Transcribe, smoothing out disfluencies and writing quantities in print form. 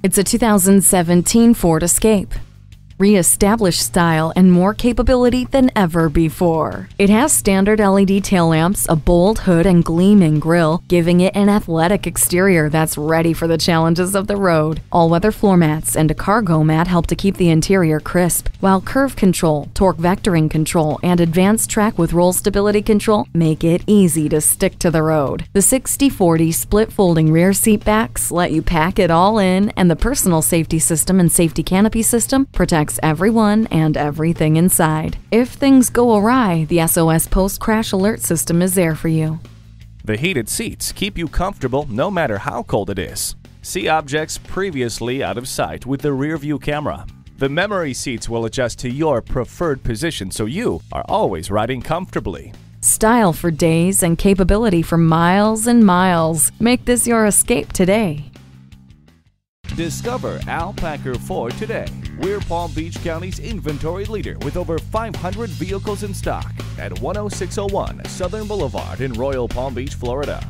It's a 2017 Ford Escape. Re-established style and more capability than ever before. It has standard LED tail lamps, a bold hood, and gleaming grille, giving it an athletic exterior that's ready for the challenges of the road. All-weather floor mats and a cargo mat help to keep the interior crisp, while curve control, torque vectoring control, and advanced track with roll stability control make it easy to stick to the road. The 60/40 split folding rear seat backs let you pack it all in, and the personal safety system and safety canopy system protect everyone and everything inside. If things go awry, the SOS post-crash alert system is there for you. The heated seats keep you comfortable no matter how cold it is. See objects previously out of sight with the rear-view camera. The memory seats will adjust to your preferred position so you are always riding comfortably. Style for days and capability for miles and miles. Make this your Escape today. Discover Al Packer Ford today. We're Palm Beach County's inventory leader with over 500 vehicles in stock at 10601 Southern Boulevard in Royal Palm Beach, Florida.